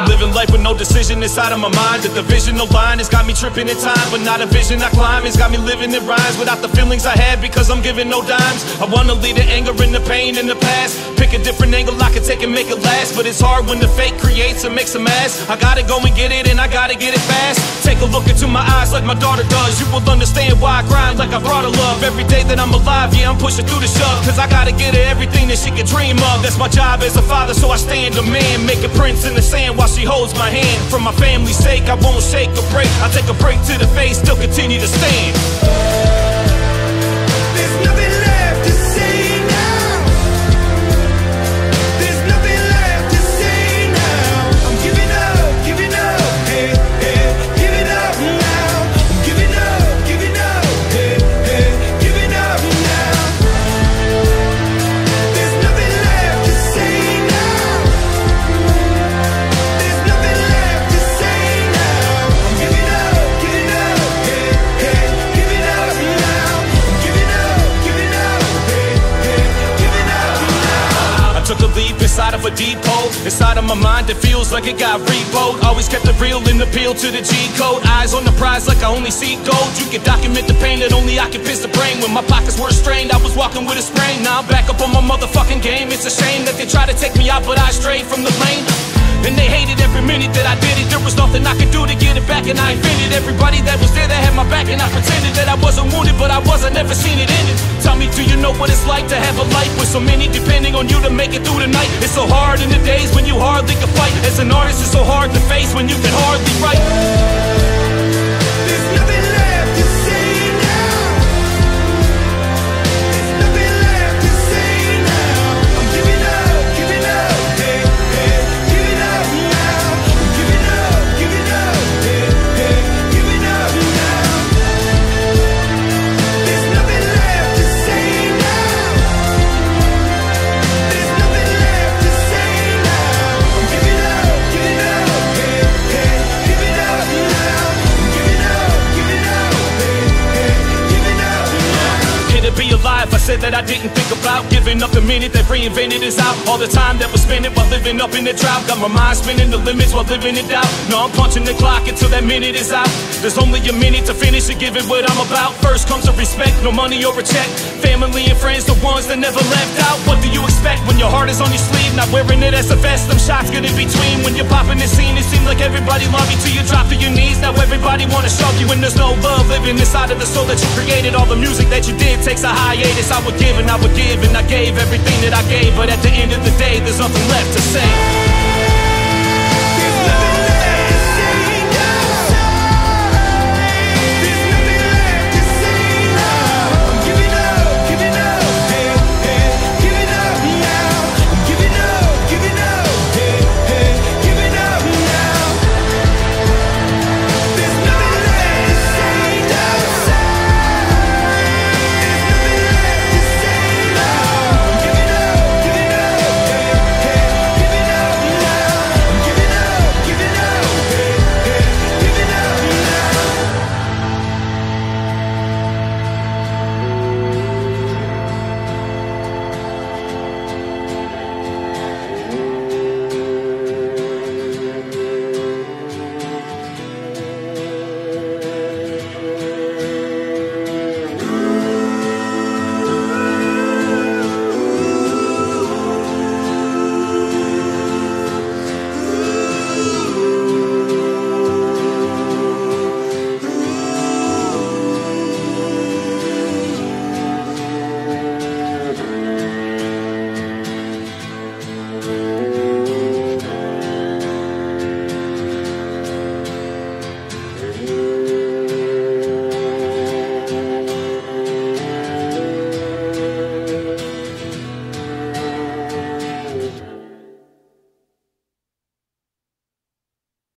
I'm living life with no decision inside of my mind. The divisional line has got me tripping in time, but not a vision I climb. It's got me living in rhymes without the feelings I had, because I'm giving no dimes. I wanna leave the anger and the pain in the past, pick a different angle I can take and make it last. But it's hard when the fake creates and makes a mess. I gotta go and get it, and I gotta get it fast. Take a look into my eyes like my daughter does. You will understand why I grind like I brought her love. Every day that I'm alive, yeah, I'm pushing through the shove, cause I gotta get her everything that she could dream of. That's my job as a father, so I stand a man, making prints in the sand while she holds my hand. For my family's sake, I won't shake or break. I take a break to the face, still continue to stand. Inside of a depot, inside of my mind, it feels like it got repoed. Always kept it real and appeal to the G-code. Eyes on the prize like I only see gold. You can document the pain that only I can piss the brain. When my pockets were strained, I was walking with a sprain. Now I'm back up on my motherfucking game. It's a shame that they try to take me out, but I strayed from the lane. And they hated every minute that I did it. There was nothing I could do to get it back, and I invented. Everybody that was there that had my back, and I pretended that I wasn't wounded, but I was, I never seen it ended. Tell me, do you know what it's like to have a life with so many depending on you to make it through the night? It's so hard in the days when you hardly can fight. As an artist, it's so hard to face when you can hardly write. There's nothing left to say now. There's nothing left to say now. I'm giving up, giving up, hey, hey, giving up now. I'm giving up, giving up, hey, hey, giving up now. There's nothing left to say now. There's nothing left to say now. I'm giving up, hey, hey, giving up now. I'm giving up, hey, hey, giving up now. Can it be alive? I said that I didn't think about giving up the minute that reinvented is out. All the time that was spending while living up in the drought. Got my mind spinning the limits while living it out. No, I'm punching the clock until that minute is out. There's only a minute to finish and give it what I'm about. First comes the respect, no money or a check. Family and friends, the ones that never left out. What do you expect when your heart is on your sleeve? Not wearing it as a vest, them shots good in between. When you're popping the scene, it seems like everybody loved you till you drop to your knees. Now everybody wanna shove you, and there's no love living inside of the soul that you created. All the music that you did takes a hiatus. I would give and I gave everything that I gave, but at the end of the day, there's nothing left to say.